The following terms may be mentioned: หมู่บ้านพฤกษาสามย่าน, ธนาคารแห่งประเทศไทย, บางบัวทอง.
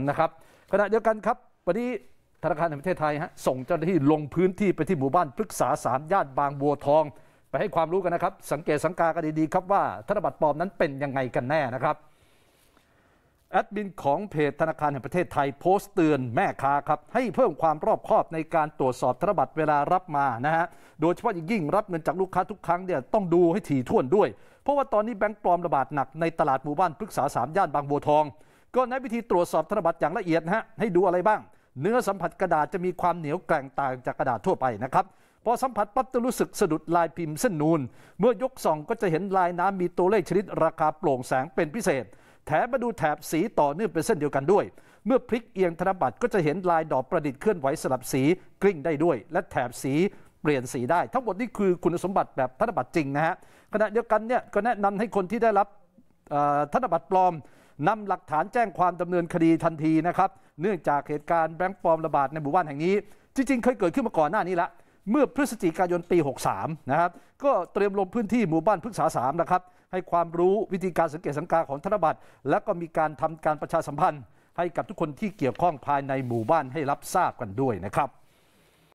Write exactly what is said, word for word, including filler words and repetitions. กันนะครับขณะเดียวกันครับวันนี้ธนาคารแห่งประเทศไทยฮะส่งเจ้าหน้าที่ลงพื้นที่ไปที่หมู่บ้านพฤกษาสามย่านบางบัวทองไปให้ความรู้กันนะครับสังเกตสังกากันดีๆครับว่าธนบัตรปลอมนั้นเป็นยังไงกันแน่นะครับแอดมินของเพจธนาคารแห่งประเทศไทยโพสต์เตือนแม่ค้าครับให้เพิ่มความรอบคอบในการตรวจสอบธนบัตรเวลารับมานะฮะโดยเฉพาะยิ่งรับเงินจากลูกค้าทุกครั้งเนี่ยต้องดูให้ถี่ถ้วนด้วยเพราะว่าตอนนี้แบงก์ปลอมระบาดหนักในตลาดหมู่บ้านพฤกษาสามย่านบางบัวทองก็แนะนำวิธีตรวจสอบธนบัตรอย่างละเอียดฮะให้ดูอะไรบ้างเนื้อสัมผัสกระดาษจะมีความเหนียวแกร่งต่างจากกระดาษทั่วไปนะครับพอสัมผัสปั๊บจะรู้สึกสะดุดลายพิมพ์เส้นนูนเมื่อยกส่องก็จะเห็นลายน้ำมีตัวเลขชนิดราคาโปร่งแสงเป็นพิเศษแถมมาดูแถบสีต่อเนื่องเป็นเส้นเดียวกันด้วยเมื่อพลิกเอียงธนบัตรก็จะเห็นลายดอกประดิษฐ์เคลื่อนไหวสลับสีกลิ้งได้ด้วยและแถบสีเปลี่ยนสีได้ทั้งหมดนี่คือคุณสมบัติแบบธนบัตรจริงนะฮะขณะเดียวกันเนี่ยก็แนะนำให้คนที่ได้รับธนบัตรปลอมนำหลักฐานแจ้งความดำเนินคดีทันทีนะครับเนื่องจากเหตุการณ์แบงก์ปลอมระบาดในหมู่บ้านแห่งนี้จริงๆเคยเกิดขึ้นมาก่อนหน้านี้ละเมื่อพฤศจิกายนปีหกสามนะครับก็เตรียมลงพื้นที่หมู่บ้านพฤกษาสามนะครับให้ความรู้วิธีการสังเกตสังกาของธนบัตรและก็มีการทำการประชาสัมพันธ์ให้กับทุกคนที่เกี่ยวข้องภายในหมู่บ้านให้รับทราบกันด้วยนะครับ